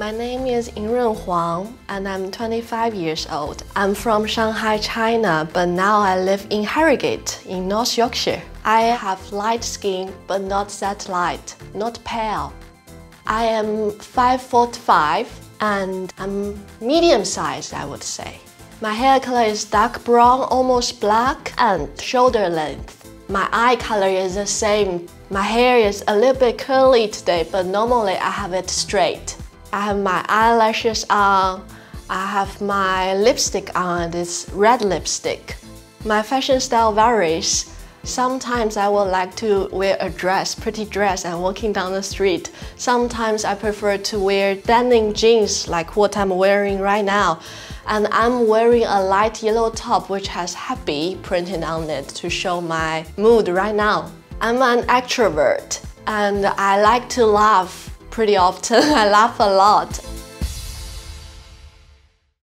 My name is Yinrun Huang and I'm 25 years old. I'm from Shanghai, China, but now I live in Harrogate in North Yorkshire. I have light skin but not that light, not pale. I am 5'5" and I'm medium-sized, I would say. My hair color is dark brown, almost black, and shoulder length. My eye color is the same. My hair is a little bit curly today, but normally I have it straight. I have my eyelashes on, I have my lipstick on, this red lipstick. My fashion style varies. Sometimes I would like to wear a dress, pretty dress, and walking down the street. Sometimes I prefer to wear denim jeans like what I'm wearing right now. And I'm wearing a light yellow top which has happy printed on it to show my mood right now. I'm an extrovert and I like to laugh pretty often. I laugh a lot.